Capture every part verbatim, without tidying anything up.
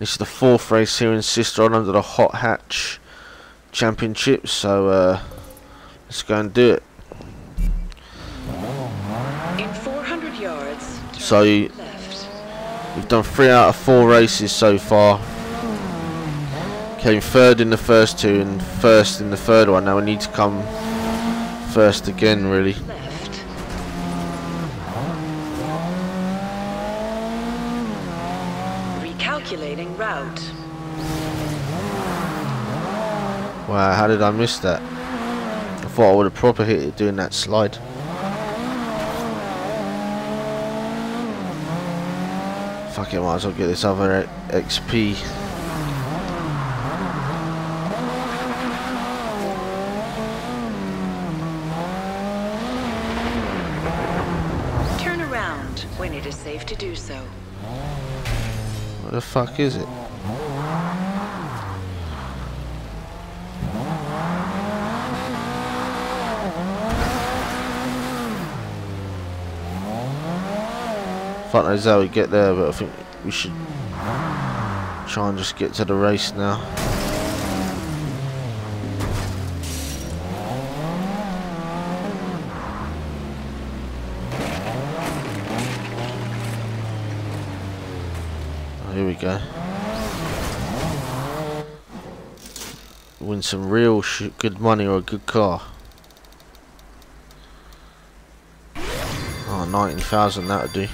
This is the fourth race here in Sisteron under the Hot Hatch Championship, so uh, let's go and do it. In four hundred yards, so you, we've done three out of four races so far. Came third in the first two and first in the third one. Now we need to come first again, really. Recalculating route. Wow, how did I miss that? I thought I would have proper hit it doing that slide. Fuck it, might as well get this other X P. Turn around when it is safe to do so. What the fuck is it? Fuck knows how we get there, but I think we should try and just get to the race now. Here we go. Win some real sh good money or a good car. Oh, nineteen thousand, that'll do.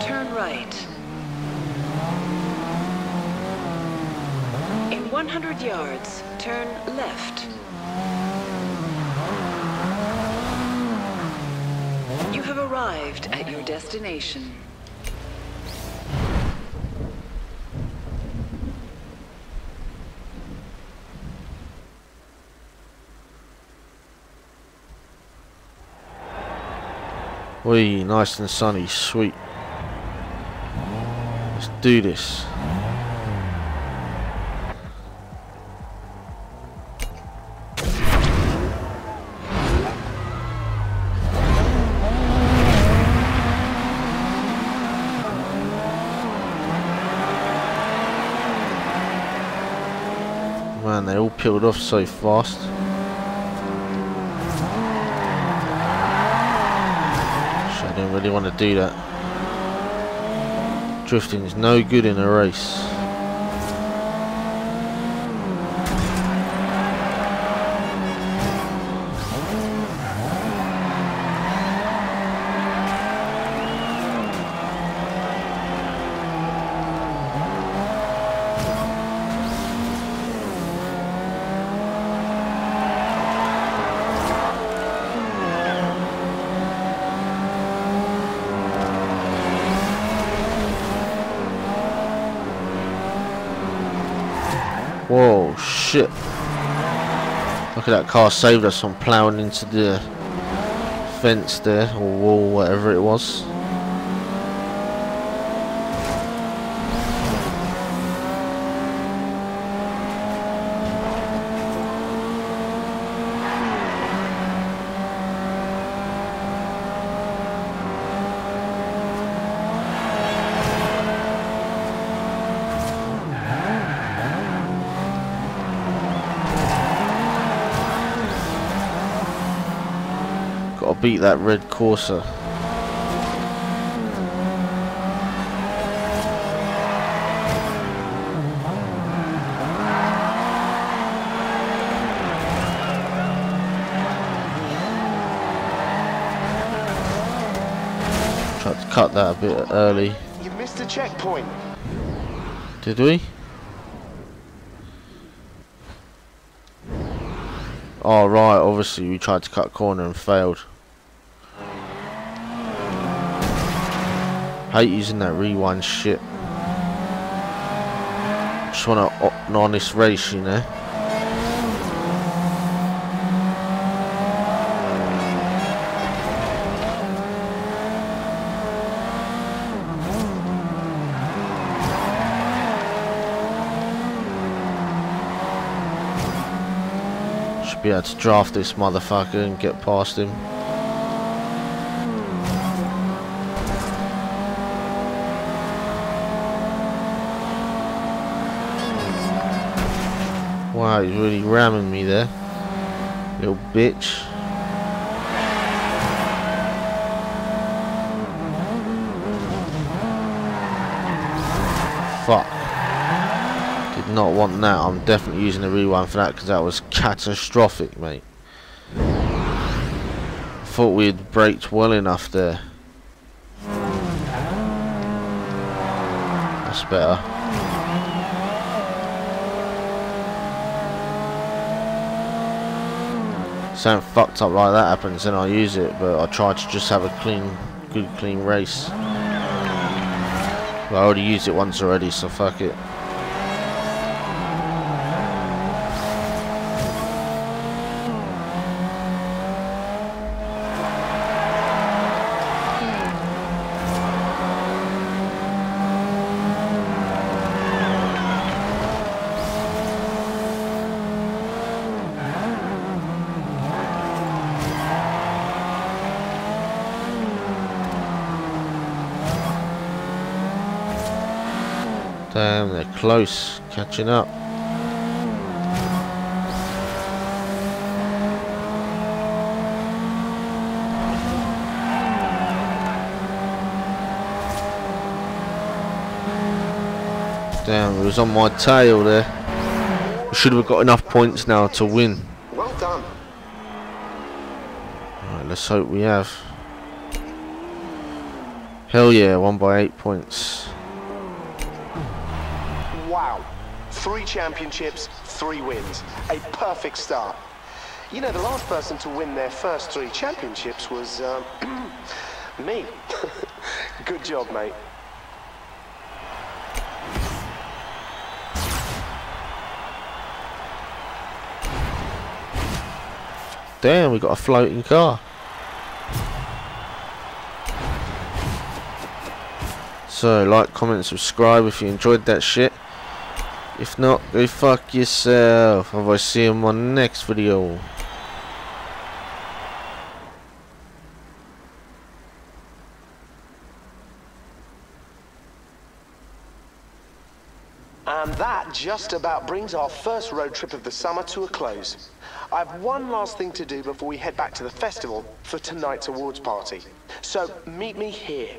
Turn right. one hundred yards, turn left. You have arrived at your destination. Wee, nice and sunny, sweet. Let's do this. Man, they all peeled off so fast. Shit, I didn't really want to do that. Drifting is no good in a race. Whoa, shit. Look at that car, saved us from ploughing into the fence there, or wall, whatever it was. Gotta beat that red Corsa. Tried to cut that a bit early. You missed a checkpoint. Did we? Oh right, obviously we tried to cut a corner and failed. Hate using that rewind shit. Just want an honest race, you know. should be able to draft this motherfucker and get past him. Wow, he's really ramming me there, little bitch. Fuck. Did not want that. I'm definitely using the rewind for that because that was catastrophic, mate. Thought we had braked well enough there. That's better. Something fucked up like that happens and I use it, but I try to just have a clean, good clean race. But I already used it once already, so fuck it. Damn, they're close, catching up. Damn, it was on my tail there. We should have got enough points now to win. Well done. Alright, let's hope we have. Hell yeah, won by eight points. Wow, three championships, three wins, a perfect start. You know, the last person to win their first three championships was um, me. Good job, mate. Damn, we got a floating car. So, like, comment, subscribe if you enjoyed that shit. If not, go fuck yourself. I'll see you in my next video. And that just about brings our first road trip of the summer to a close. I've one last thing to do before we head back to the festival for tonight's awards party. So meet me here.